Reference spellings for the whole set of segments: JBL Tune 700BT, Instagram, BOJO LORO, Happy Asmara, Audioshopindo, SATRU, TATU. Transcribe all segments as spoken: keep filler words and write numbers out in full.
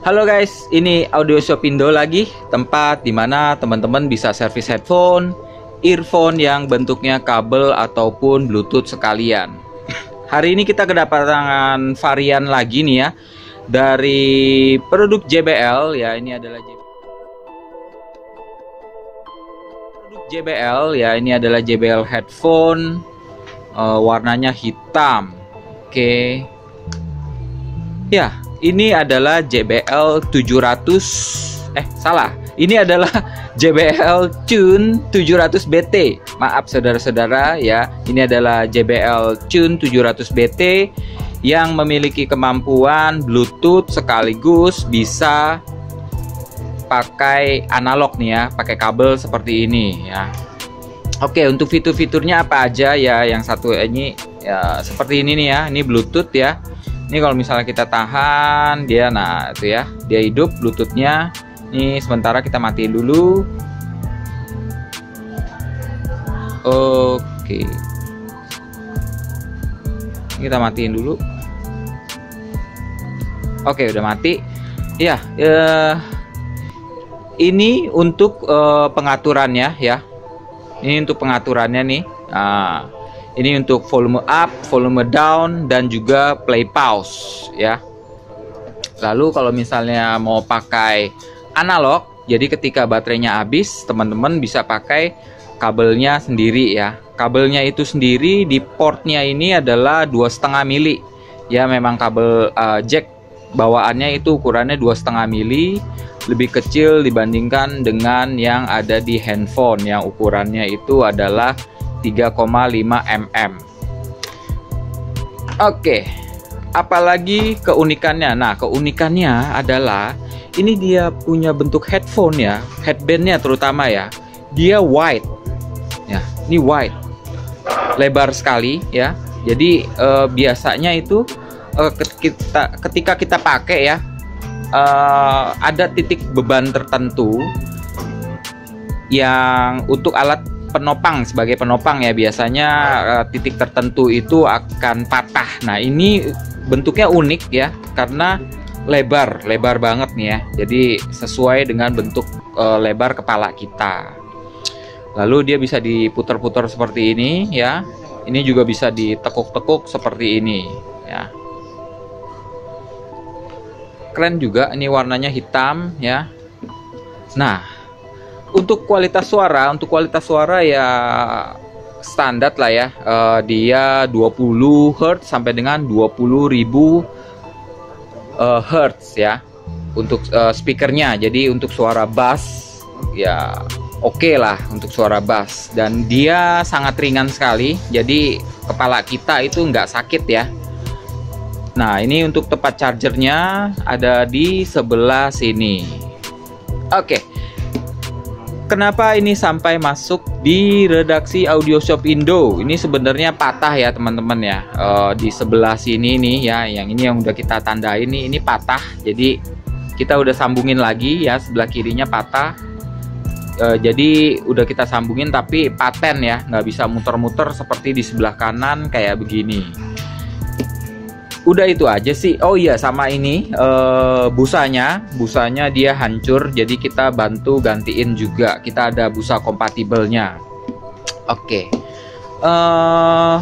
Halo guys, ini Audioshopindo lagi, tempat dimana teman-teman bisa servis headphone, earphone yang bentuknya kabel ataupun Bluetooth sekalian. Hari ini kita kedatangan varian lagi nih ya, dari produk J B L ya. Ini adalah J B L ya, ini adalah J B L headphone, uh, warnanya hitam. Oke, okay. Ya. Ini adalah J B L tujuh ratus eh salah. Ini adalah J B L Tune tujuh ratus B T. Maaf saudara-saudara ya. Ini adalah J B L Tune tujuh ratus B T yang memiliki kemampuan Bluetooth sekaligus bisa pakai analog nih ya, pakai kabel seperti ini ya. Oke, untuk fitur-fiturnya apa aja ya? Yang satu ini ya, seperti ini nih ya. Ini Bluetooth ya. Ini kalau misalnya kita tahan dia, nah itu ya, dia hidup Bluetoothnya. Ini sementara kita matiin dulu. Oke, ini kita matiin dulu. Oke, udah mati. Ya, eh, ini untuk eh, pengaturannya ya. Ini untuk pengaturannya nih. Nah, ini untuk volume up, volume down, dan juga play pause ya. Lalu kalau misalnya mau pakai analog, jadi ketika baterainya habis, teman-teman bisa pakai kabelnya sendiri ya. Kabelnya itu sendiri di portnya ini adalah dua koma lima mili. Ya, memang kabel uh, jack bawaannya itu ukurannya dua koma lima mili, lebih kecil dibandingkan dengan yang ada di handphone yang ukurannya itu adalah tiga koma lima milimeter. Oke, apalagi keunikannya? Nah, keunikannya adalah ini dia punya bentuk headphone ya, headbandnya terutama ya. Dia wide ya, ini wide, lebar sekali ya. Jadi eh, biasanya itu eh, kita, ketika kita pakai ya, eh, ada titik beban tertentu yang untuk alat penopang, sebagai penopang ya, biasanya uh, titik tertentu itu akan patah. Nah, ini bentuknya unik ya, karena lebar, lebar banget nih ya. Jadi sesuai dengan bentuk uh, lebar kepala kita. Lalu dia bisa diputar-putar seperti ini ya. Ini juga bisa ditekuk-tekuk seperti ini ya. Keren juga, ini warnanya hitam ya. Nah, untuk kualitas suara, untuk kualitas suara ya standar lah ya. Uh, dia dua puluh hertz sampai dengan dua puluh ribu uh, hertz ya. Untuk uh, speakernya. Jadi untuk suara bass ya oke okay lah untuk suara bass, dan dia sangat ringan sekali. Jadi kepala kita itu nggak sakit ya. Nah, ini untuk tempat chargernya ada di sebelah sini. Oke. Okay. Kenapa ini sampai masuk di redaksi Audioshopindo? Ini sebenarnya patah ya teman-teman ya, e, di sebelah sini nih ya, yang ini yang udah kita tandain nih, ini patah. Jadi kita udah sambungin lagi ya, sebelah kirinya patah. E, jadi udah kita sambungin tapi paten ya, nggak bisa muter-muter seperti di sebelah kanan kayak begini. Udah itu aja sih. Oh iya, sama ini uh, busanya, busanya dia hancur, jadi kita bantu gantiin juga. Kita ada busa kompatibelnya. Oke. Okay. Uh,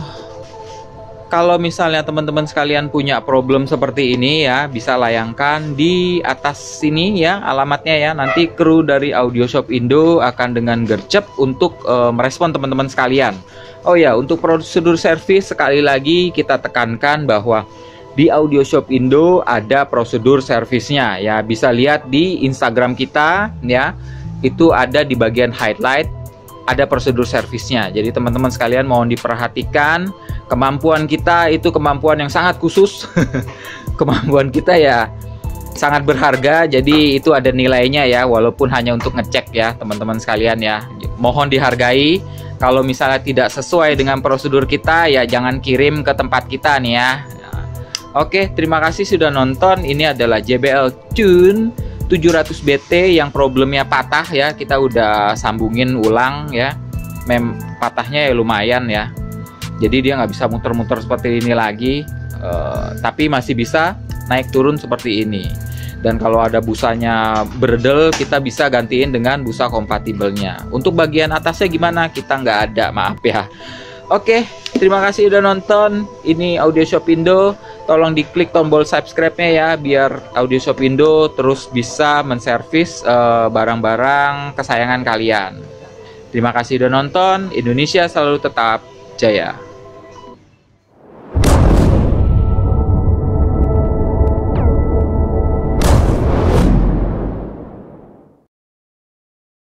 kalau misalnya teman-teman sekalian punya problem seperti ini ya, bisa layangkan di atas sini ya alamatnya ya. Nanti kru dari Audioshopindo akan dengan gercep untuk uh, merespon teman-teman sekalian. Oh ya, untuk prosedur servis sekali lagi kita tekankan bahwa di Audioshopindo ada prosedur servisnya ya, bisa lihat di Instagram kita ya, itu ada di bagian highlight, ada prosedur servisnya. Jadi teman-teman sekalian mohon diperhatikan, kemampuan kita itu kemampuan yang sangat khusus. Kemampuan kita ya sangat berharga, jadi itu ada nilainya ya, walaupun hanya untuk ngecek ya teman-teman sekalian ya. Mohon dihargai, kalau misalnya tidak sesuai dengan prosedur kita ya jangan kirim ke tempat kita nih ya. Oke, terima kasih sudah nonton. Ini adalah J B L Tune tujuh ratus B T yang problemnya patah ya. Kita udah sambungin ulang ya. Mem patahnya ya lumayan ya. Jadi dia nggak bisa muter-muter seperti ini lagi. Uh, tapi masih bisa naik turun seperti ini. Dan kalau ada busanya berdel, kita bisa gantiin dengan busa kompatibelnya. Untuk bagian atasnya gimana? Kita nggak ada, maaf ya. Oke, terima kasih udah nonton. Ini Audioshopindo. Tolong diklik tombol subscribe-nya ya, biar Audioshopindo terus bisa menservis uh, barang-barang kesayangan kalian. Terima kasih udah nonton. Indonesia selalu tetap jaya.